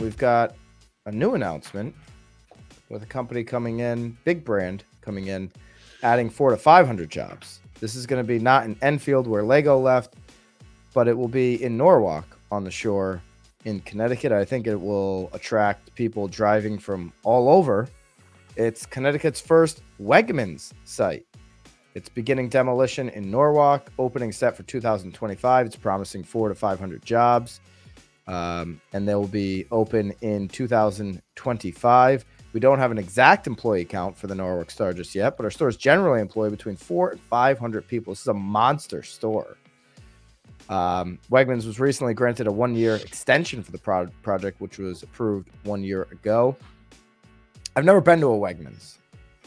we've got a new announcement with a company coming in, big brand coming in, adding 400 to 500 jobs. This is going to be not in Enfield where Lego left, but it will be in Norwalk on the shore in Connecticut. I think it will attract people driving from all over. It's Connecticut's first Wegmans site. It's beginning demolition in Norwalk, opening set for 2025. It's promising 400 to 500 jobs, and they will be open in 2025. We don't have an exact employee count for the Norwalk store just yet, but our stores generally employ between 400 and 500 people. This is a monster store. Wegmans was recently granted a one-year extension for the project, which was approved 1 year ago. I've never been to a Wegmans.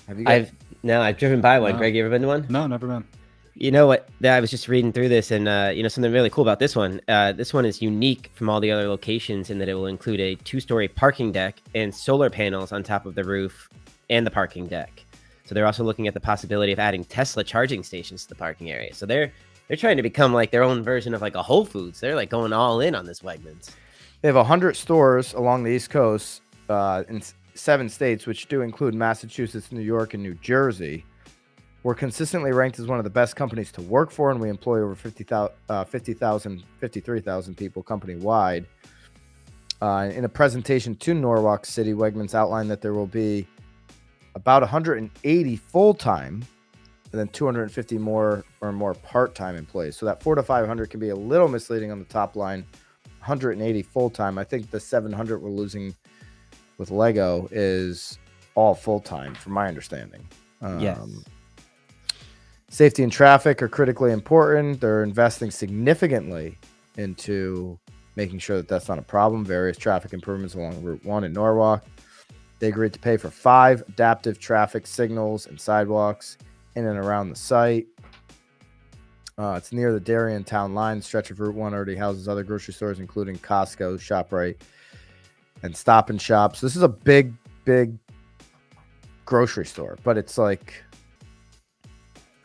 Have you guys? I've driven by one. No. Greg, you ever been to one? No, never been. You know what? I was just reading through this, and you know, something really cool about this one. This one is unique from all the other locations in that it will include a two-story parking deck and solar panels on top of the roof and the parking deck. So they're also looking at the possibility of adding Tesla charging stations to the parking area. So they're trying to become like their own version of like a Whole Foods. They're like going all in on this Wegmans. They have 100 stores along the East Coast in 7 states, which do include Massachusetts, New York, and New Jersey. We're consistently ranked as one of the best companies to work for, and we employ over 53,000 people company-wide. In a presentation to Norwalk City, Wegmans outlined that there will be about 180 full-time and then 250 more part-time employees. So that 400 to 500 can be a little misleading on the top line. 180 full-time. I think the 700 we're losing with Lego is all full-time, from my understanding. Yes. Safety and traffic are critically important. They're investing significantly into making sure that that's not a problem. Various traffic improvements along Route 1 in Norwalk. They agreed to pay for 5 adaptive traffic signals and sidewalks in and around the site. It's near the Darien town line. Stretch of Route 1 already houses other grocery stores, including Costco, ShopRite, and Stop and Shop. So this is a big, big grocery store, but it's like,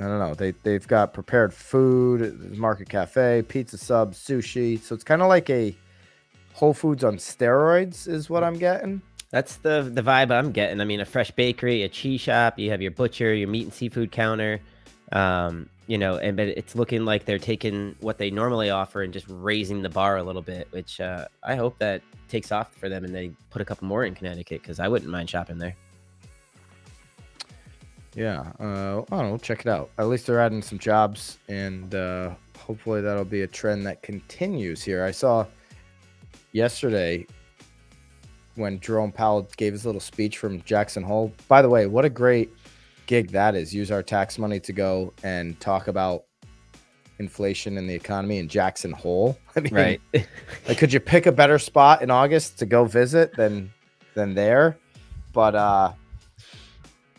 I don't know. They've got prepared food, market cafe, pizza subs, sushi. So it's kind of like a Whole Foods on steroids is what I'm getting. That's the vibe I'm getting. I mean, a fresh bakery, a cheese shop. You have your butcher, your meat and seafood counter. You know, and but it's looking like they're taking what they normally offer and just raising the bar a little bit, which I hope that takes off for them and they put a couple more in Connecticut, because I wouldn't mind shopping there. Yeah, I don't know, check it out. At least they're adding some jobs, and hopefully that'll be a trend that continues here. I saw yesterday when Jerome Powell gave his little speech from Jackson Hole. By the way, what a great gig that is. Use our tax money to go and talk about inflation and the economy in Jackson Hole. I mean, right. Like, could you pick a better spot in August to go visit than there? But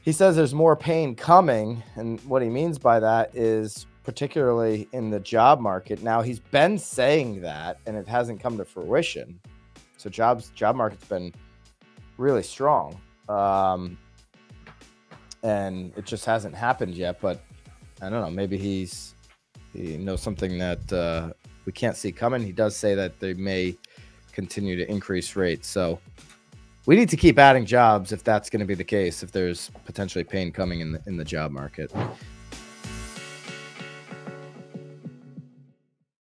he says there's more pain coming, and what he means by that is particularly in the job market. Now, he's been saying that, and it hasn't come to fruition. So job market's been really strong, and it just hasn't happened yet. But I don't know. Maybe he knows something that we can't see coming. He does say that they may continue to increase rates. So we need to keep adding jobs if that's going to be the case, if there's potentially pain coming in the job market.